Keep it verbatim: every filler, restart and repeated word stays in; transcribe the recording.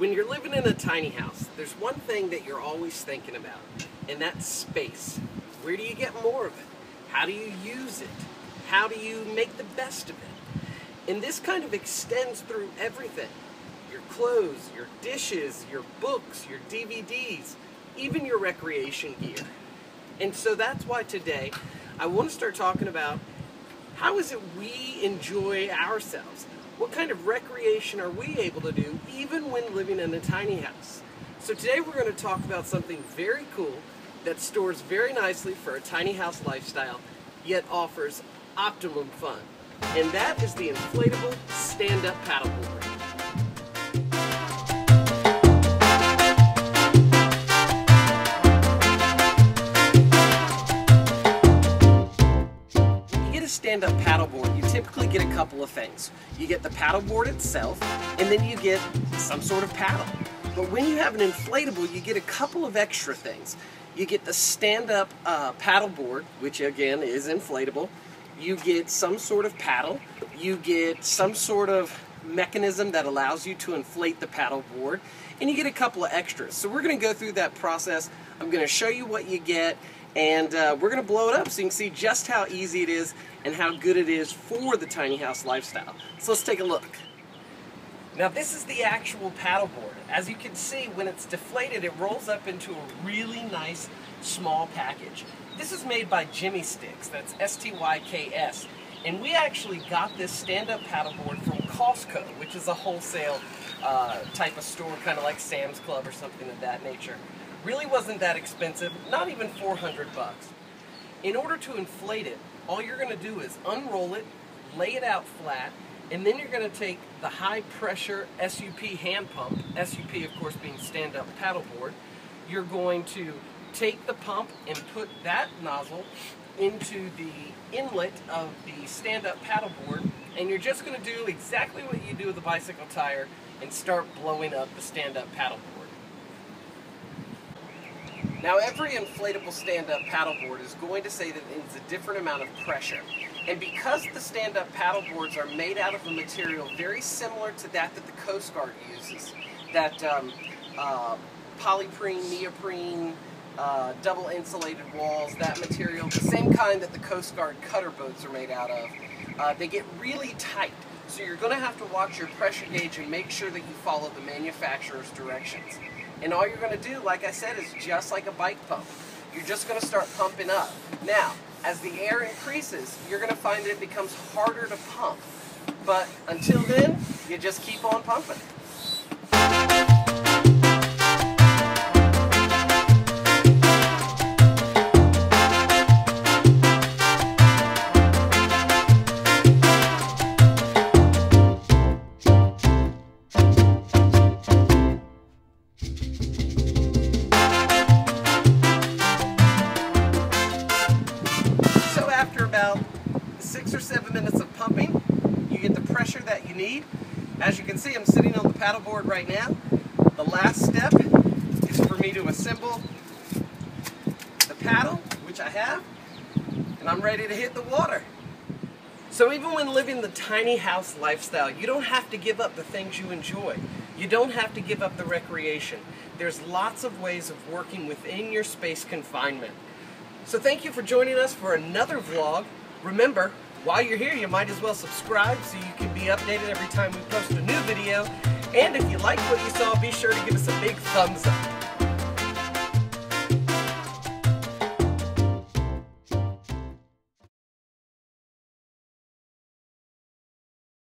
When you're living in a tiny house, there's one thing that you're always thinking about, and that's space. Where do you get more of it? How do you use it? How do you make the best of it? And this kind of extends through everything. Your clothes, your dishes, your books, your D V Ds, even your recreation gear. And so that's why today I want to start talking about how is it we enjoy ourselves? What kind of recreation are we able to do even when living in a tiny house? So today we're going to talk about something very cool that stores very nicely for a tiny house lifestyle, yet offers optimum fun. And that is the inflatable stand-up paddleboard. Stand-up paddleboard, you typically get a couple of things. You get the paddleboard itself, and then you get some sort of paddle. But when you have an inflatable, you get a couple of extra things. You get the stand-up uh, paddleboard, which again is inflatable. You get some sort of paddle. You get some sort of mechanism that allows you to inflate the paddleboard, and you get a couple of extras. So we're going to go through that process. I'm going to show you what you get. And uh, we're going to blow it up so you can see just how easy it is and how good it is for the tiny house lifestyle. So let's take a look. Now this is the actual paddleboard. As you can see, when it's deflated, it rolls up into a really nice small package. This is made by Jimmy Sticks, that's S T Y K S. And we actually got this stand-up paddleboard from Costco, which is a wholesale uh, type of store, kind of like Sam's Club or something of that nature. Really wasn't that expensive, not even four hundred bucks. In order to inflate it, all you're going to do is unroll it, lay it out flat, and then you're going to take the high pressure S U P hand pump, S U P of course being stand up paddleboard. You're going to take the pump and put that nozzle into the inlet of the stand up paddleboard, and you're just going to do exactly what you do with a bicycle tire and start blowing up the stand up paddleboard. Now every inflatable stand-up paddleboard is going to say that it's a different amount of pressure. And because the stand-up paddleboards are made out of a material very similar to that that the Coast Guard uses, that um, uh, polyprene, neoprene, uh, double insulated walls, that material, the same kind that the Coast Guard cutter boats are made out of, uh, they get really tight. So you're going to have to watch your pressure gauge and make sure that you follow the manufacturer's directions. And all you're going to do, like I said, is just like a bike pump. You're just going to start pumping up. Now, as the air increases, you're going to find that it becomes harder to pump. But until then, you just keep on pumping. Six or seven minutes of pumping, you get the pressure that you need. As you can see, I'm sitting on the paddleboard right now. The last step is for me to assemble the paddle, which I have, and I'm ready to hit the water. So even when living the tiny house lifestyle, you don't have to give up the things you enjoy. You don't have to give up the recreation. There's lots of ways of working within your space confinement. So thank you for joining us for another vlog. Remember, while you're here, you might as well subscribe so you can be updated every time we post a new video. And if you like what you saw, be sure to give us a big thumbs up.